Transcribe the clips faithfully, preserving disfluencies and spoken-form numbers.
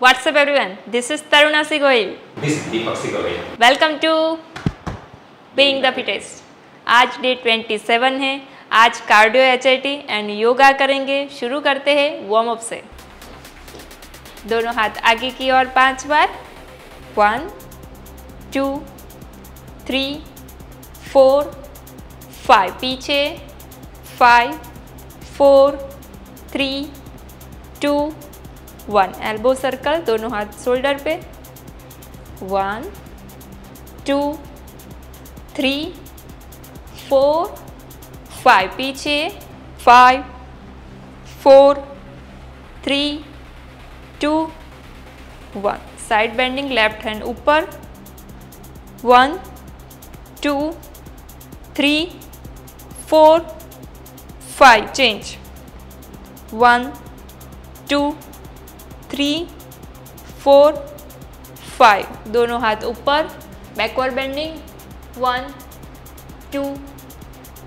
What's up everyone? This is Tarunassi Goyal. This is Deepakshi Goyal. Welcome to Being The Fittest. आज day सत्ताईस है. आज cardio HIT and yoga करेंगे. शुरू करते हैं वार्म अप से. दोनों हाथ आगे की ओर पांच बार. One two three four five. पीछे five four three two one. Elbow circle, दोनों हाथ शोल्डर पे. One two three four five. पीछे five four three two one. Side bending, left hand ऊपर. One two three four five. Change. One two three four five. दोनों हाथ ऊपर. Backward bending. One two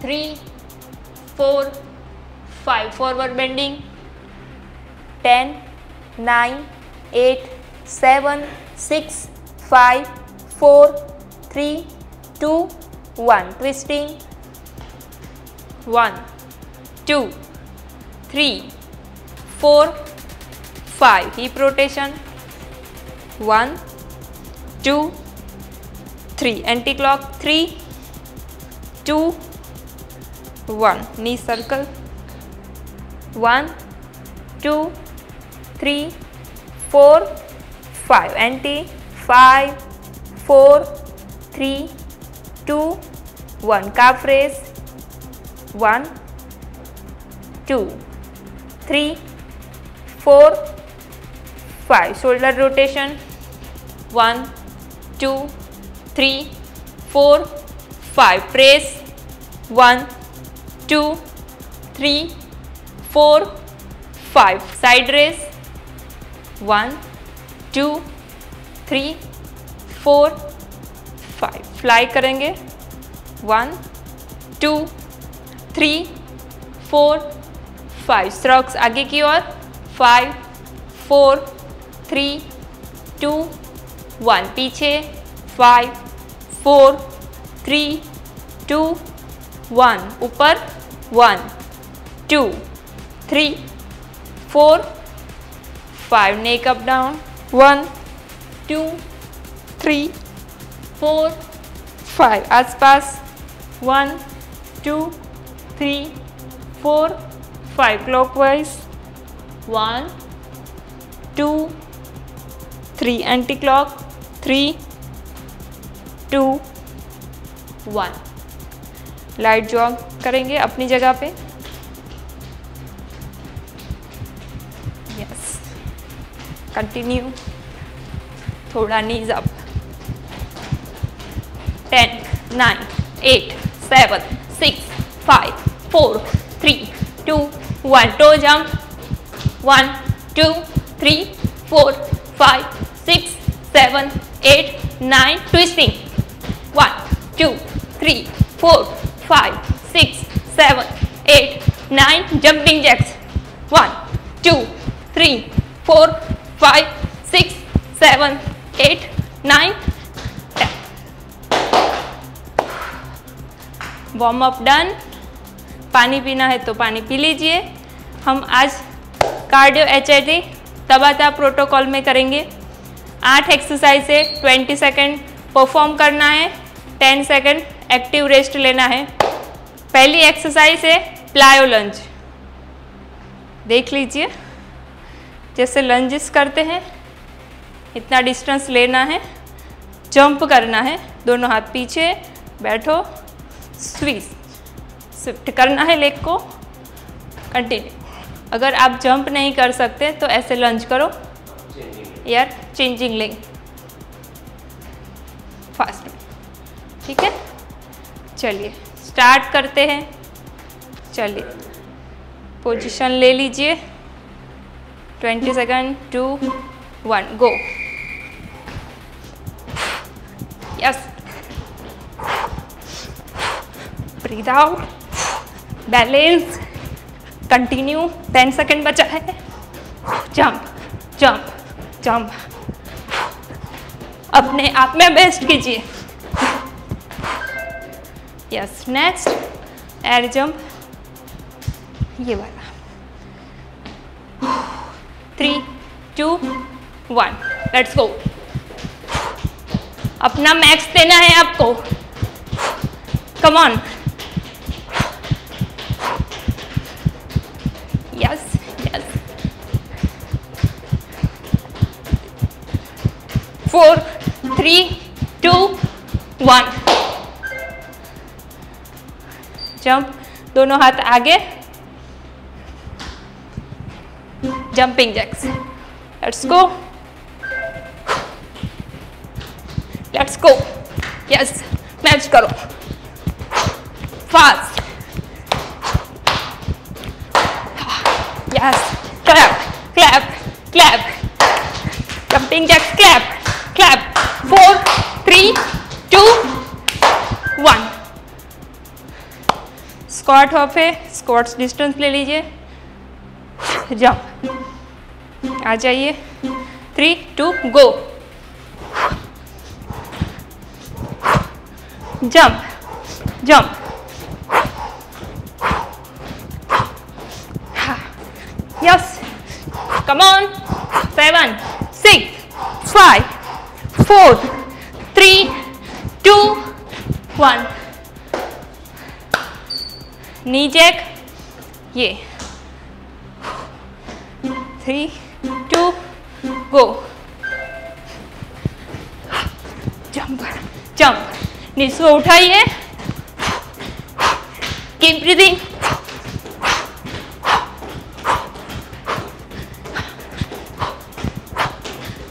three four five. Forward bending. Ten nine eight seven six five four three two one. Twisting. One two three four five. Hip rotation. One two three. Anti clock. Three two one. Knee circle. One two three four five. Anti. Five four three two one. Calf raise. One two three four five. Shoulder rotation. One two three four five. Press. One two three four five. Side raise. One two three four five. Fly करेंगे. One two three four five. Strokes आगे की ओर. Five four three two one. पीछे five four three two one. ऊपर. One two three four five. Neck up down. One two three four five. आसपास. One two three four five. Clockwise. One two three. Anti clock. Three two one. Light jog करेंगे अपनी जगह पे. Yes. Continue. थोड़ा knees up. Ten nine eight seven six five four three two one. Toe jump. One two three four five six seven eight nine. Twisting. One two three four five six seven eight nine. Jumping jacks. One two three four five six seven eight nine. Warm up done. पानी पीना है तो पानी P लीजिए. हम आज cardio HIT तबाता protocol में करेंगे. आठ एक्सरसाइज है. बीस सेकंड परफॉर्म करना है. दस सेकंड एक्टिव रेस्ट लेना है. पहली एक्सरसाइज है प्लायो लंज. देख लीजिए जैसे लंजेस करते हैं. इतना डिस्टेंस लेना है. जंप करना है. दोनों हाथ पीछे. बैठो. स्विच शिफ्ट करना है लेग को. कंटिन्यू. अगर आप जंप नहीं कर सकते तो ऐसे लंज करो. यार चेंजिंग लेग. फास्ट. ठीक है. चलिए स्टार्ट करते हैं. चलिए पोजीशन ले लीजिए. बीस second. Two one go. Yes. Breathe out. Balance. Continue. दस सेकंड बचा है. जंप जंप जंप अपने आप में बेस्ट कीजिए। यस, नेक्स्ट एयर जंप, ये वाला। Three two one, let's go. अपना मैक्स देना है आपको, come on. Yes yes. Four three two one, jump, दोनों हाथ आगे, jumping jacks. Let's go let's go. Yes, match करो fast. Yes, clap clap clap, jumping jacks, clap clap. Four three two one, squat hop है, squats distance ले लीजिए, jump, आ जाइए। Three two go, jump jump. Yes, come on. Seven six five four three two one, knee jack, ये। Three two go, jump jump. Knees को उठाइए, keep breathing.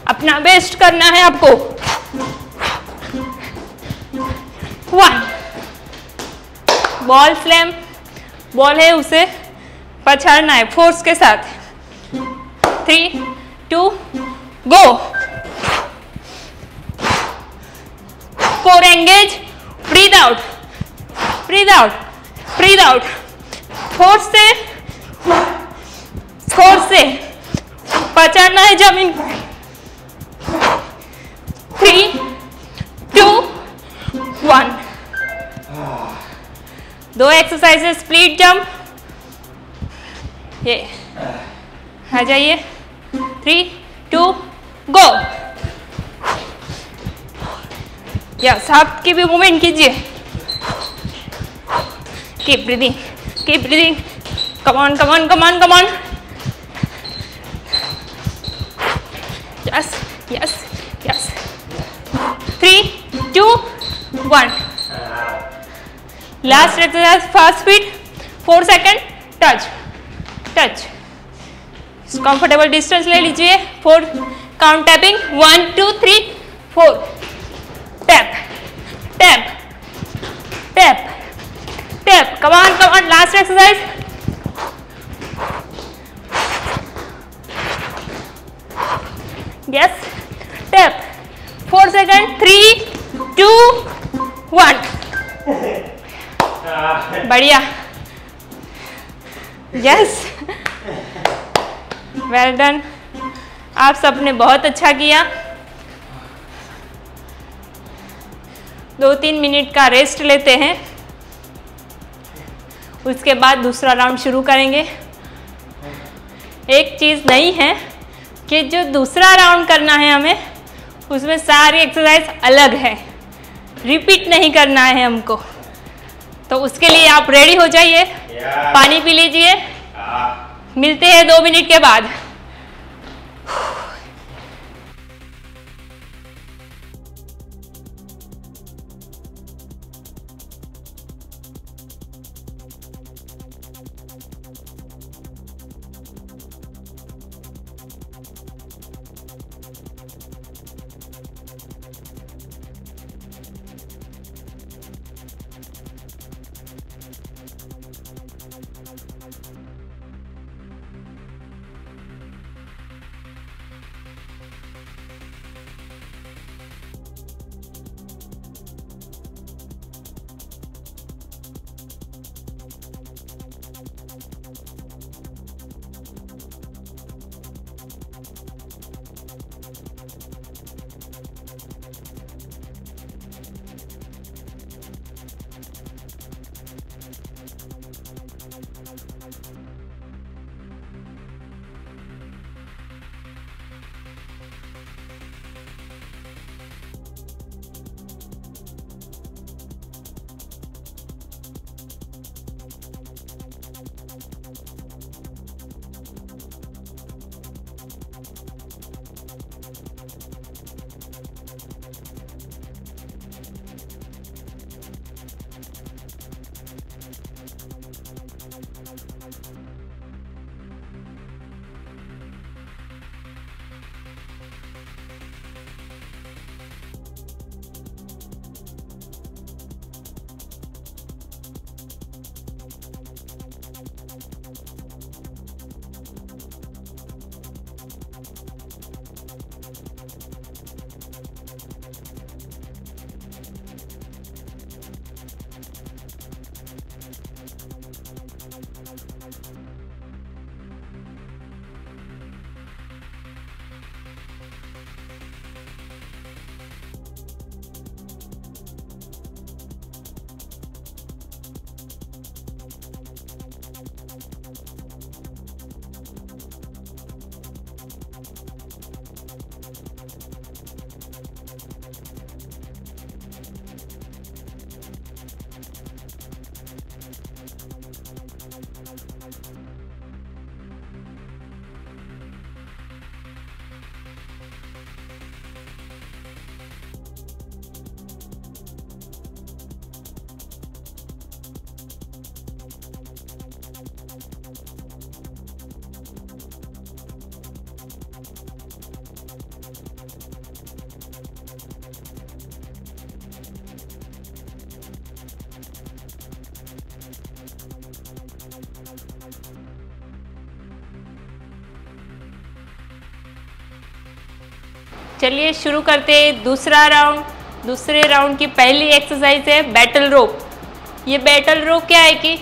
अपना best करना है आपको। वन, बॉल फ्लेम, बॉल है उसे पछाड़ना है फोर्स के साथ। Three two go, core engage, breathe out breathe out breathe out. Force से फोर्स से पछाड़ना है जमीन। थ्री टू वन, दो एक्सरसाइजेस, स्प्लिट जंप, ये आ जाइए। थ्री टू गो। यस, हाथ की भी मूवमेंट कीजिए, keep breathing keep breathing. Come on come on come on come on. Yes yes yes. Three two one, last exercise, fast speed, four second, touch touch, comfortable distance ले लीजिए। Four count tapping, one two three four, tap tap tap tap. Come on come on, last exercise. Yes, tap, four second, three two one, बढ़िया। Yes, well done, आप सबने बहुत अच्छा किया। दो तीन मिनट का रेस्ट लेते हैं, उसके बाद दूसरा राउंड शुरू करेंगे। एक चीज़ नहीं है कि जो दूसरा राउंड करना है हमें, उसमें सारी एक्सरसाइज अलग है, रिपीट नहीं करना है हमको। तो उसके लिए आप रेडी हो जाइए, पानी पी लीजिए, मिलते हैं दो मिनट के बाद। चलिए शुरू करते हैं दूसरा राउंड। दूसरे राउंड की पहली एक्सरसाइज है बैटल रोप। ये बैटल रोप क्या है कि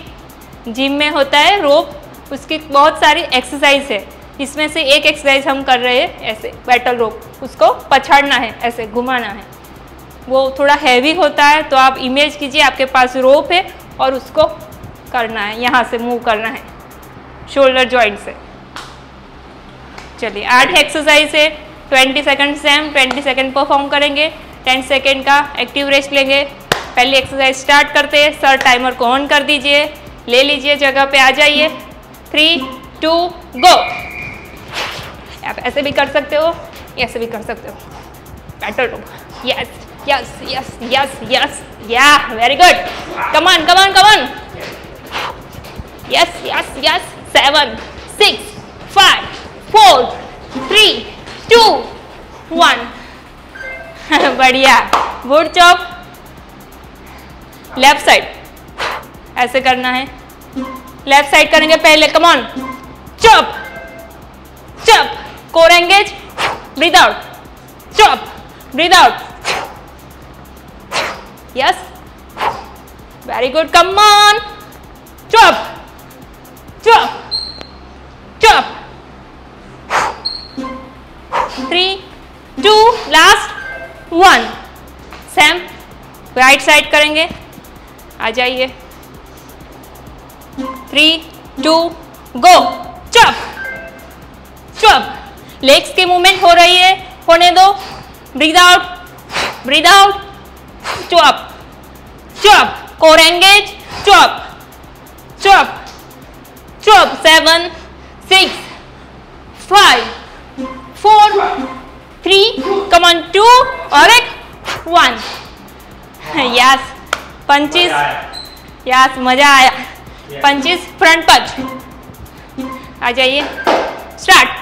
जिम में होता है रोप, उसकी बहुत सारी एक्सरसाइज है। इसमें से एक एक्सरसाइज हम कर रहे हैं ऐसे बैटल रोप, उसको पछाड़ना है, ऐसे घुमाना है। वो थोड़ा हैवी होता है, तो आप इमेज कीजिए आपके पास रोप है और उसको करना है, यहाँ से मूव करना है शोल्डर जॉइंट से। चलिए आठ एक्सरसाइज है, twenty second same twenty second perform करेंगे, टेन सेकेंड का एक्टिव रेस्ट लेंगे। पहली एक्सरसाइज स्टार्ट करते हैं। सर टाइमर को ऑन कर दीजिए, ले लीजिए जगह पे आ जाइए। Three two go. आप ऐसे भी कर सकते हो, ऐसे भी कर सकते हो। Battle rope, yes yes yes yes yes, yeah very good, come on come on come on, yes yes yes. Seven six five four three two one, बढ़िया। वुड चॉप लेफ्ट साइड ऐसे करना है, लेफ्ट साइड करेंगे पहले, come on. Chop chop, core engage, breathe out, chop breathe out, yes very good, come on. Chop chop chop, three two last one. Same right side करेंगे, आ जाइए। Three two गो। Chop chop, legs की movement हो रही है, होने दो, breathe out breathe out. Chop chop, core engage, chop chop chop. Seven six five four three, come on, two और एक वन, यस पंचीस, यस मजा आया। पंचीस फ्रंट पंच, आ जाइए, start.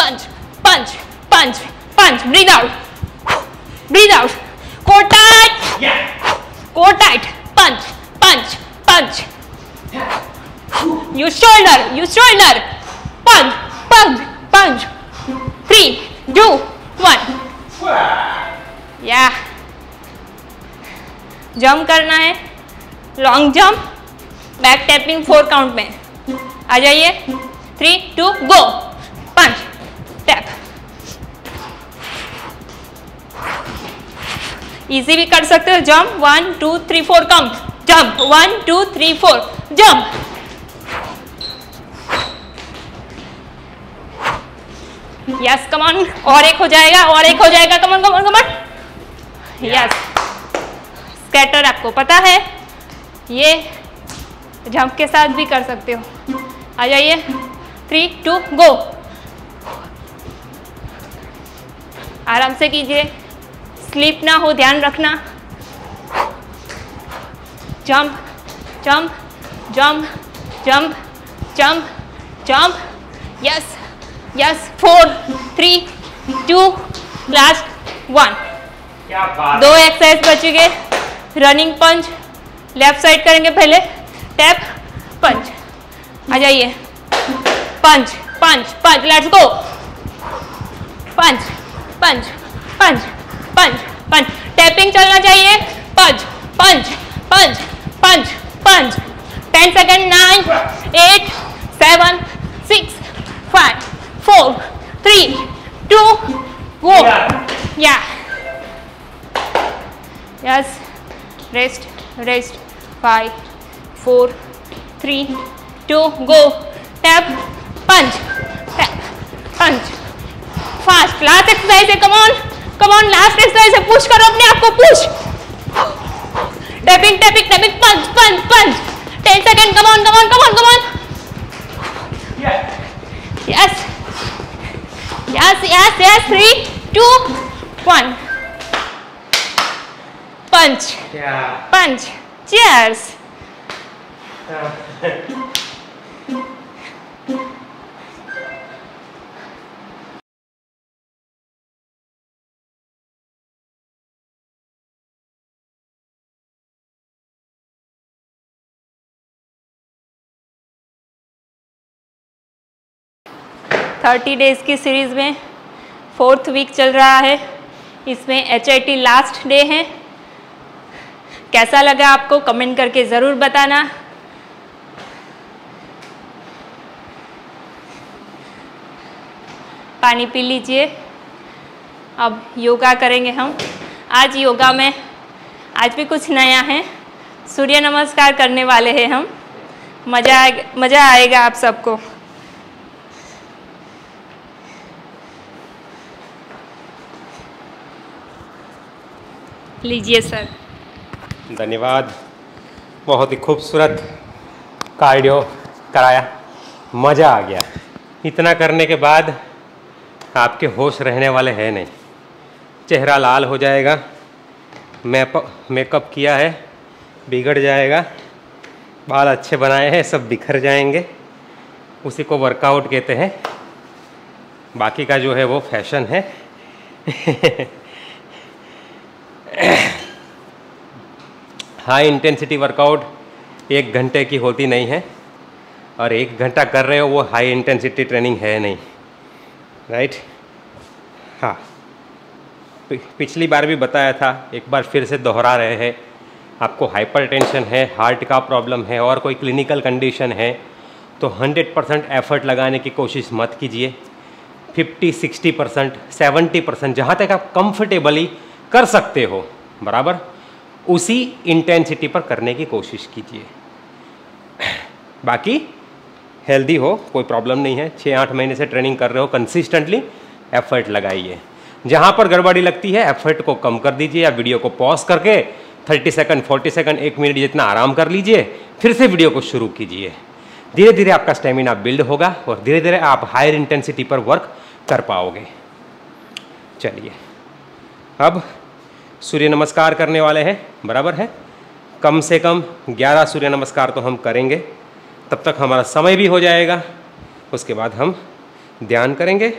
Punch punch punch punch, breathe out breathe out, core tight core tight, punch punch punch, you shoulder U shoulder, punch punch punch. Three, two, one. Yeah. Jump करना है, long jump, back tapping four count में। आ जाइए, three, two, go. Punch, tap. Easy भी कर सकते हो, jump one, two, three, four count. Jump one, two, three, four. Jump. Yes come on, और एक हो जाएगा और एक हो जाएगा, come on come on come on, yes. Skater आपको पता है, ये जंप के साथ भी कर सकते हो। आ जाइए, थ्री टू गो। आराम से कीजिए, स्लिप ना हो ध्यान रखना। Jump jump jump jump jump jump, yes yes. Four three two last one, दो एक्सरसाइज बची गए। रनिंग पंच, लेफ्ट साइड करेंगे पहले, टैप पंच, आ जाइए। पंच punch punch, let's go. Punch punch punch punch punch, tapping चलना चाहिए। Punch punch punch punch punch. Ten second, nine eight seven six five four three two go. Yeah yes, rest rest. Five four three two go. Tap punch tap punch, fast. Last exercise है, come on come on, last exercise है, push करो अपने आप को, push. Tapping tapping tapping, punch punch punch. Ten second, come on come on come on come on, yes yes yes yes. Three two one, punch punch, cheers. Thirty days की series में fourth week चल रहा है, इसमें H I T last day है। कैसा लगा आपको कमेंट करके ज़रूर बताना। पानी पी लीजिए। अब योगा करेंगे हम। आज योगा में आज भी कुछ नया है, सूर्य नमस्कार करने वाले हैं हम। मज़ा आएगा, मज़ा आएगा आप सबको। लीजिए सर। धन्यवाद। बहुत ही खूबसूरत कार्डियो कराया, मज़ा आ गया। इतना करने के बाद आपके होश रहने वाले हैं नहीं, चेहरा लाल हो जाएगा, मेकअप किया है बिगड़ जाएगा, बाल अच्छे बनाए हैं सब बिखर जाएंगे। उसी को वर्कआउट कहते हैं, बाकी का जो है वो फैशन है। हाई इंटेंसिटी वर्कआउट एक घंटे की होती नहीं है, और एक घंटा कर रहे हो वो हाई इंटेंसिटी ट्रेनिंग है नहीं, राइट right? हाँ, पिछली बार भी बताया था, एक बार फिर से दोहरा रहे हैं। आपको हाइपरटेंशन है, हार्ट का प्रॉब्लम है और कोई क्लिनिकल कंडीशन है तो हंड्रेड परसेंट एफर्ट लगाने की कोशिश मत कीजिए। Fifty sixty percent seventy percent, जहाँ तक आप कंफर्टेबली कर सकते हो बराबर उसी इंटेंसिटी पर करने की कोशिश कीजिए। बाकी हेल्दी हो, कोई प्रॉब्लम नहीं है, छः आठ महीने से ट्रेनिंग कर रहे हो कंसिस्टेंटली, एफर्ट लगाइए। जहाँ पर गड़बड़ी लगती है एफर्ट को कम कर दीजिए, या वीडियो को पॉज करके थर्टी सेकंड फोर्टी सेकंड एक मिनट जितना आराम कर लीजिए, फिर से वीडियो को शुरू कीजिए। धीरे धीरे आपका स्टेमिना बिल्ड होगा और धीरे धीरे आप हायर इंटेंसिटी पर वर्क कर पाओगे। चलिए अब सूर्य नमस्कार करने वाले हैं, बराबर है। कम से कम ग्यारह सूर्य नमस्कार तो हम करेंगे, तब तक हमारा समय भी हो जाएगा। उसके बाद हम ध्यान करेंगे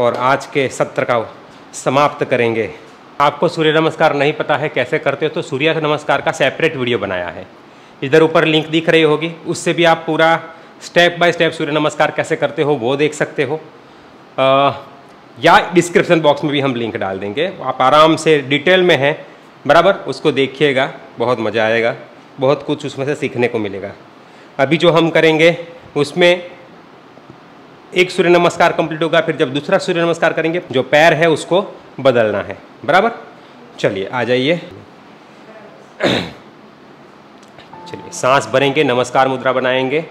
और आज के सत्र का समाप्त करेंगे। आपको सूर्य नमस्कार नहीं पता है कैसे करते हो तो सूर्य नमस्कार का सेपरेट वीडियो बनाया है, इधर ऊपर लिंक दिख रही होगी, उससे भी आप पूरा स्टेप बाय स्टेप सूर्य नमस्कार कैसे करते हो वो देख सकते हो। आ, या डिस्क्रिप्शन बॉक्स में भी हम लिंक डाल देंगे, आप आराम से डिटेल में है बराबर उसको देखिएगा, बहुत मज़ा आएगा, बहुत कुछ उसमें से सीखने को मिलेगा। अभी जो हम करेंगे उसमें एक सूर्य नमस्कार कंप्लीट होगा, फिर जब दूसरा सूर्य नमस्कार करेंगे जो पैर है उसको बदलना है, बराबर। चलिए आ जाइए। चलिए सांस भरेंगे, नमस्कार मुद्रा बनाएंगे,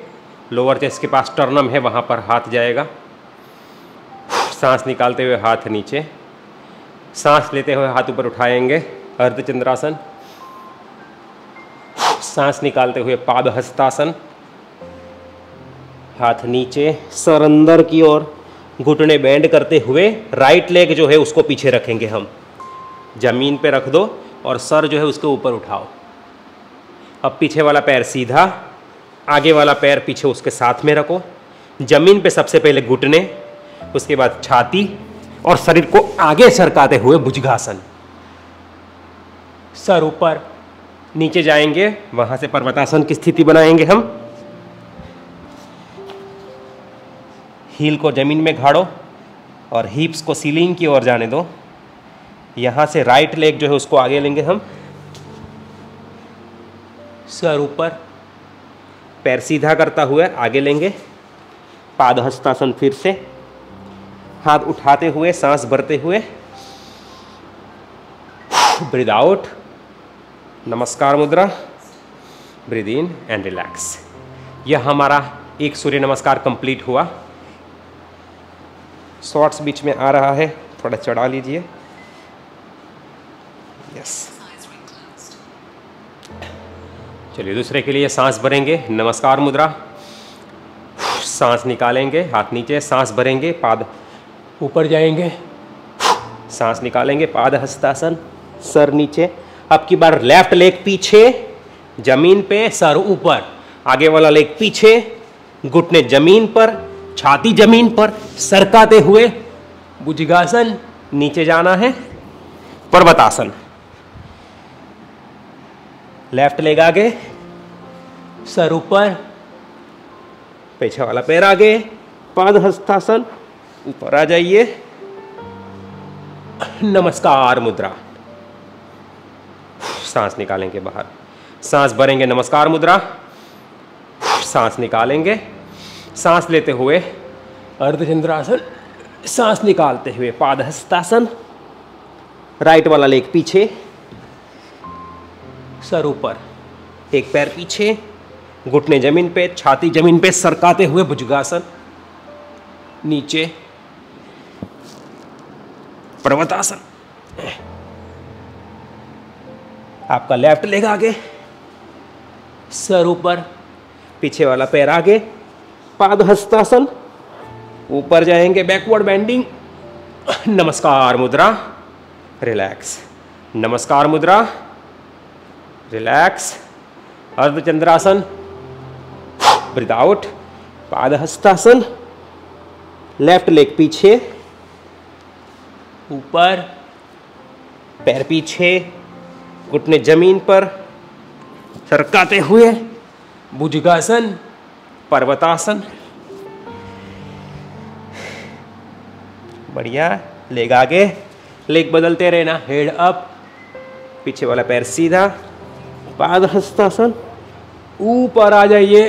लोअर चेस्ट के पास टर्नम है वहाँ पर हाथ जाएगा, सांस निकालते हुए हाथ नीचे, सांस लेते हुए हाथ ऊपर उठाएंगे, अर्धचंद्रासन, सांस निकालते हुए पाद हस्तासन, हाथ नीचे, सर अंदर की ओर, घुटने बैंड करते हुए राइट लेग जो है उसको पीछे रखेंगे हम, जमीन पे रख दो और सर जो है उसको ऊपर उठाओ। अब पीछे वाला पैर सीधा, आगे वाला पैर पीछे उसके साथ में रखो, जमीन पे सबसे पहले घुटने, उसके बाद छाती और शरीर को आगे सरकाते हुए भुजंगासन। सर ऊपर नीचे जाएंगे, वहां से पर्वतासन की स्थिति बनाएंगे हम। हील को जमीन में घाड़ो और हिप्स को सीलिंग की ओर जाने दो। यहाँ से राइट लेग जो है उसको आगे लेंगे हम, सर ऊपर, पैर सीधा करता हुए आगे लेंगे, पाद हस्तासन, फिर से हाथ उठाते हुए सांस भरते हुए ब्रीद आउट, नमस्कार मुद्रा, ब्रीद इन एंड रिलैक्स। यह हमारा एक सूर्य नमस्कार कंप्लीट हुआ। शॉर्ट्स बीच में आ रहा है, थोड़ा चढ़ा लीजिए। यस, चलिए दूसरे के लिए सांस भरेंगे, नमस्कार मुद्रा, सांस निकालेंगे, हाथ नीचे, सांस भरेंगे, पाद ऊपर जाएंगे, सांस निकालेंगे, पाद हस्तासन, सर नीचे। अब की बार लेफ्ट लेग पीछे जमीन पे, सर ऊपर, आगे वाला लेग पीछे, घुटने जमीन पर, छाती जमीन पर सरकाते हुए भुजंगासन, नीचे जाना है पर्वतासन। लेफ्ट लेग आगे, सर ऊपर, पीछे वाला पैर आगे, पाद हस्तासन, ऊपर आ जाइए, नमस्कार मुद्रा। सांस निकालेंगे बाहर, सांस भरेंगे नमस्कार मुद्रा, सांस निकालेंगे, सांस लेते हुए अर्धचंद्रासन, सांस निकालते हुए पादहस्तासन, राइट वाला लेग पीछे, सर ऊपर, एक पैर पीछे, घुटने जमीन पे, छाती जमीन पे सरकाते हुए भुजंगासन, नीचे पर्वतासन। आपका लेफ्ट लेग आगे, सर ऊपर, पीछे वाला पैर आगे, पादहस्तासन, ऊपर जाएंगे, बैकवर्ड बेंडिंग, नमस्कार मुद्रा, रिलैक्स, नमस्कार मुद्रा, रिलैक्स, अर्धचंद्रासन, ब्रीथ आउट, पादहस्तासन, लेफ्ट लेग पीछे, ऊपर, पैर पीछे, घुटने जमीन पर सरकाते हुए भुजंगासन, पर्वतासन। बढ़िया, लेग आगे, लेग बदलते रहना, हेड अप, पीछे वाला पैर सीधा, पादहस्तासन, ऊपर आ जाइए,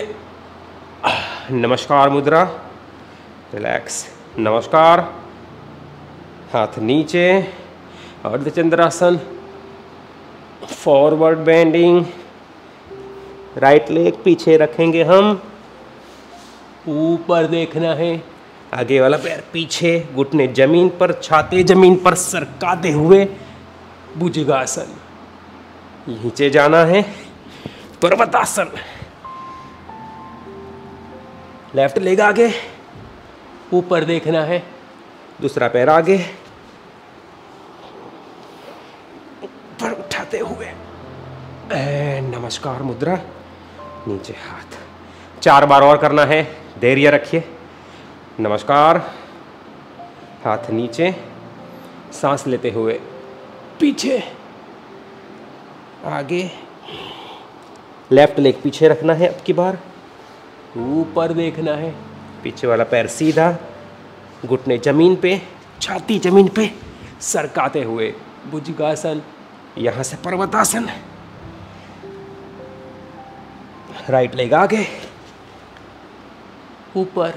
नमस्कार मुद्रा, रिलैक्स, नमस्कार, हाथ नीचे, अर्धचंद्रासन, फॉरवर्ड बेंडिंग, राइट लेग पीछे रखेंगे हम, ऊपर देखना है, आगे वाला पैर पीछे, घुटने जमीन पर, छाती जमीन पर सरकाते हुए भुजंगासन, नीचे जाना है, पर्वतासन, लेफ्ट लेग आगे, ऊपर देखना है, दूसरा पैर आगे, ऊपर उठाते हुए नमस्कार मुद्रा, नीचे हाथ, चार बार और करना है, धैर्य रखिए, नमस्कार, हाथ नीचे, सांस लेते हुए पीछे, आगे, लेफ्ट लेग पीछे रखना है, अब की बार ऊपर देखना है, पीछे वाला पैर सीधा, घुटने जमीन पे, छाती जमीन पे सरकाते हुए भुजंगासन, यहाँ से पर्वतासन, राइट लेग आगे, ऊपर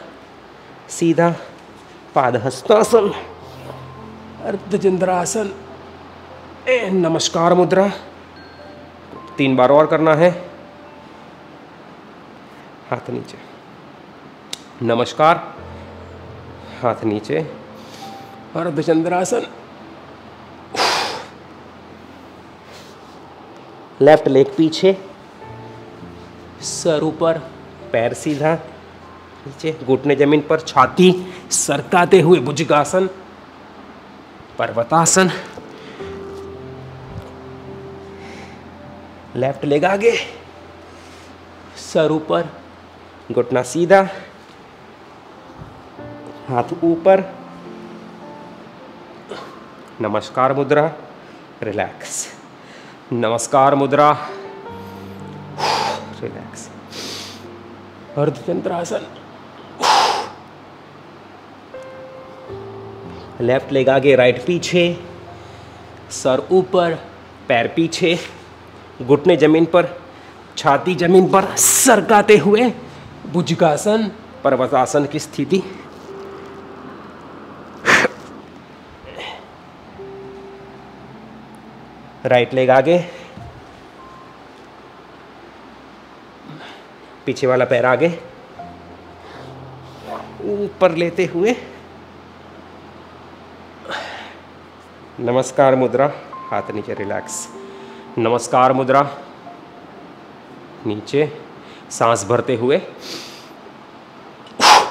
सीधा, पादहस्तासन, अर्धचंद्रासन, नमस्कार मुद्रा, तीन बार और करना है, हाथ नीचे, नमस्कार, हाथ नीचे, अर्धचंद्रासन, लेफ्ट लेग पीछे, सर ऊपर, पैर सीधा, नीचे, घुटने जमीन पर, छाती सरकाते हुए भुजंगासन, पर्वतासन, लेफ्ट लेग आगे, सर ऊपर, घुटना सीधा, हाथ ऊपर, नमस्कार मुद्रा, रिलैक्स, नमस्कार मुद्रा, रिलैक्स, अर्धचंद्रासन, लेफ्ट लेग आगे, राइट पीछे, सर ऊपर, पैर पीछे, घुटने जमीन पर, छाती जमीन पर सरकाते हुए भुजंगासन, पर्वतासन की स्थिति। राइट लेग आगे, पीछे वाला पैर आगे, ऊपर लेते हुए नमस्कार मुद्रा, हाथ नीचे, रिलैक्स, नमस्कार मुद्रा, नीचे, सांस भरते हुए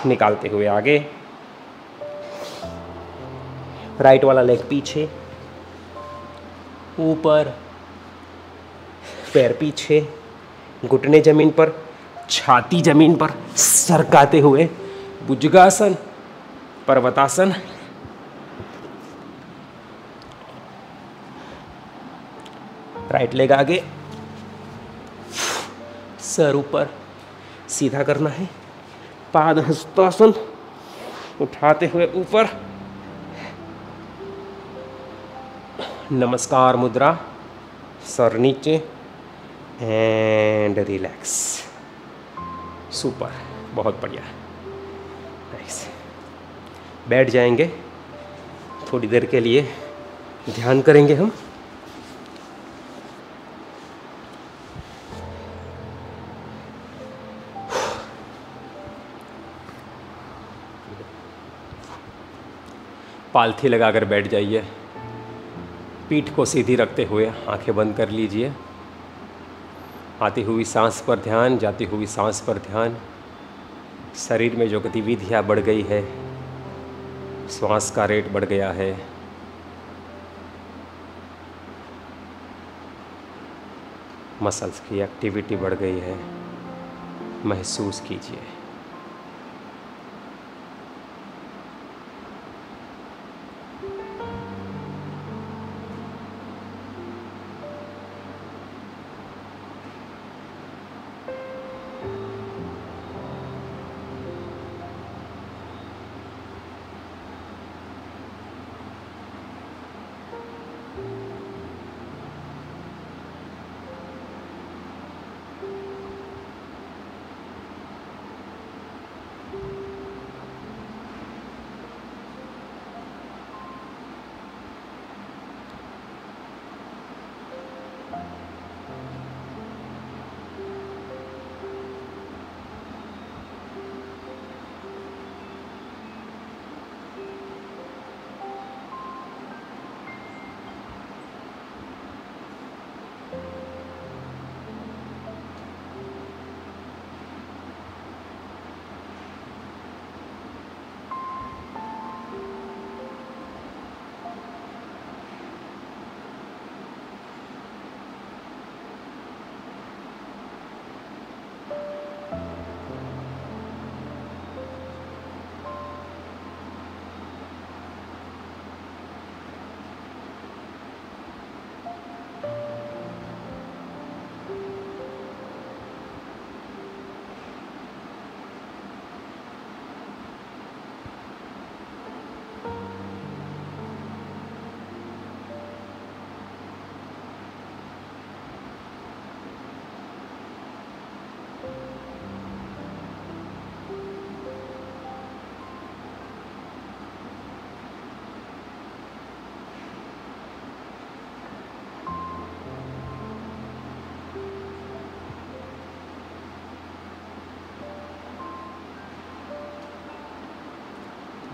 निकालते हुए आगे, राइट वाला लेग पीछे, ऊपर, पैर पीछे, घुटने जमीन पर, छाती जमीन पर सरकाते हुए भुजंगासन, पर्वतासन, राइट लेग आगे, सर ऊपर, सीधा करना है, पादहस्तासन, उठाते हुए ऊपर, नमस्कार मुद्रा, सर नीचे एंड रिलैक्स। सुपर, बहुत बढ़िया। नाइस, बैठ जाएंगे, थोड़ी देर के लिए ध्यान करेंगे हम। पालथी लगाकर बैठ जाइए, पीठ को सीधी रखते हुए आंखें बंद कर लीजिए। आती हुई सांस पर ध्यान, जाती हुई सांस पर ध्यान। शरीर में जो गतिविधियाँ बढ़ गई है, श्वास का रेट बढ़ गया है, मसल्स की एक्टिविटी बढ़ गई है, महसूस कीजिए।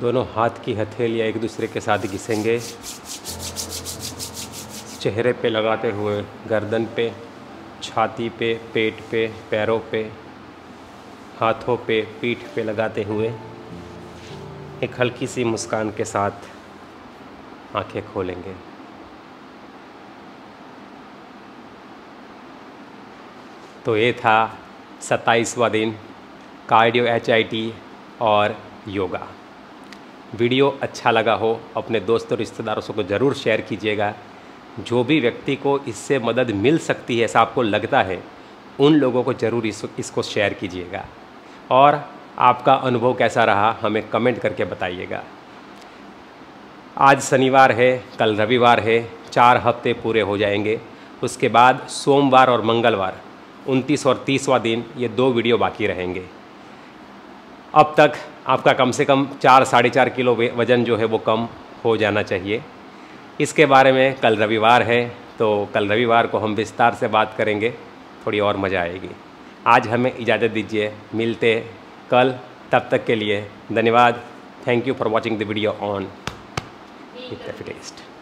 दोनों हाथ की हथेलियाँ एक दूसरे के साथ घिसेंगे, चेहरे पे लगाते हुए, गर्दन पे, छाती पे, पेट पे, पैरों पे, हाथों पे, पीठ पे लगाते हुए एक हल्की सी मुस्कान के साथ आंखें खोलेंगे। तो ये था सत्ताईसवां दिन कार्डियो, एच आई टी और योगा। वीडियो अच्छा लगा हो अपने दोस्तों और रिश्तेदारों को ज़रूर शेयर कीजिएगा। जो भी व्यक्ति को इससे मदद मिल सकती है ऐसा आपको लगता है, उन लोगों को ज़रूर इस, इसको शेयर कीजिएगा। और आपका अनुभव कैसा रहा हमें कमेंट करके बताइएगा। आज शनिवार है, कल रविवार है, चार हफ्ते पूरे हो जाएंगे। उसके बाद सोमवार और मंगलवार, उनतीस और तीसवां दिन, ये दो वीडियो बाकी रहेंगे। अब तक आपका कम से कम चार साढ़े चार किलो वज़न जो है वो कम हो जाना चाहिए। इसके बारे में कल रविवार है, तो कल रविवार को हम विस्तार से बात करेंगे, थोड़ी और मज़ा आएगी। आज हमें इजाज़त दीजिए, मिलते कल, तब तक के लिए धन्यवाद। Thank you for watching the video on being the fittest.